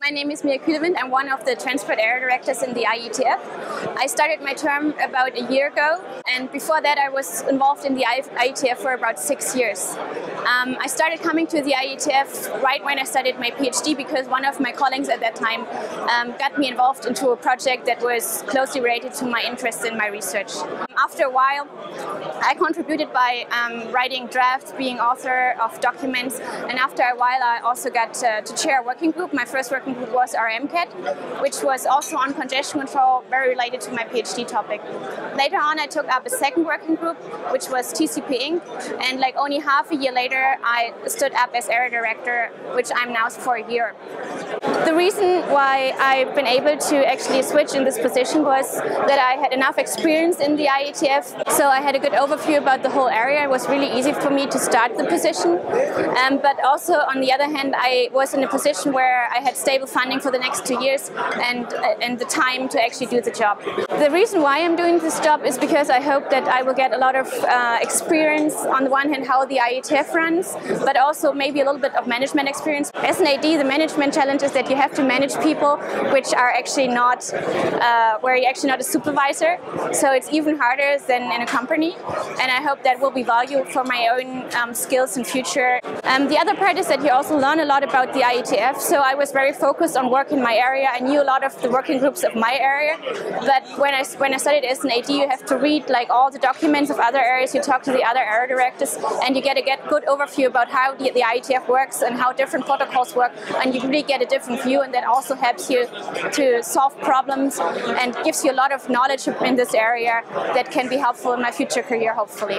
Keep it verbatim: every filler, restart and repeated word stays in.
My name is Mirja Kühlewind. I'm one of the Transport Area Directors in the I E T F. I started my term about a year ago, and before that I was involved in the I E T F for about six years. Um, I started coming to the I E T F right when I started my PhD because one of my colleagues at that time um, got me involved into a project that was closely related to my interest in my research. After a while, I contributed by um, writing drafts, being author of documents, and after a while I also got uh, to chair a working group. My first working group was R M CAT, which was also on congestion control, very related to my PhD topic. Later on I took up a second working group, which was T C P Incorporated, and like only half a year later I stood up as Area Director, which I'm now for a year. The reason why I've been able to actually switch in this position was that I had enough experience in the I E T F, so I had a good overview about the whole area. It was really easy for me to start the position, um, but also on the other hand I was in a position where I had stable funding for the next two years and, uh, and the time to actually do the job. The reason why I'm doing this job is because I hope that I will get a lot of uh, experience on the one hand how the I E T F runs, but also maybe a little bit of management experience. As an A D, the management challenge is that you have to manage people which are actually not, uh, where you're actually not a supervisor, so it's even harder than in a company, and I hope that will be valuable for my own um, skills in future. Um, the other part is that you also learn a lot about the I E T F, so I was very focused on work in my area. I knew a lot of the working groups of my area, but when I, when I started as an A D, you have to read like all the documents of other areas, you talk to the other area directors, and you get a get good overview about how the, the I E T F works and how different protocols work, and you really get a different view, and that also helps you to solve problems and gives you a lot of knowledge in this area that can be helpful in my future career, hopefully.